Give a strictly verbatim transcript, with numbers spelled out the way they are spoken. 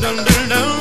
No, no, no.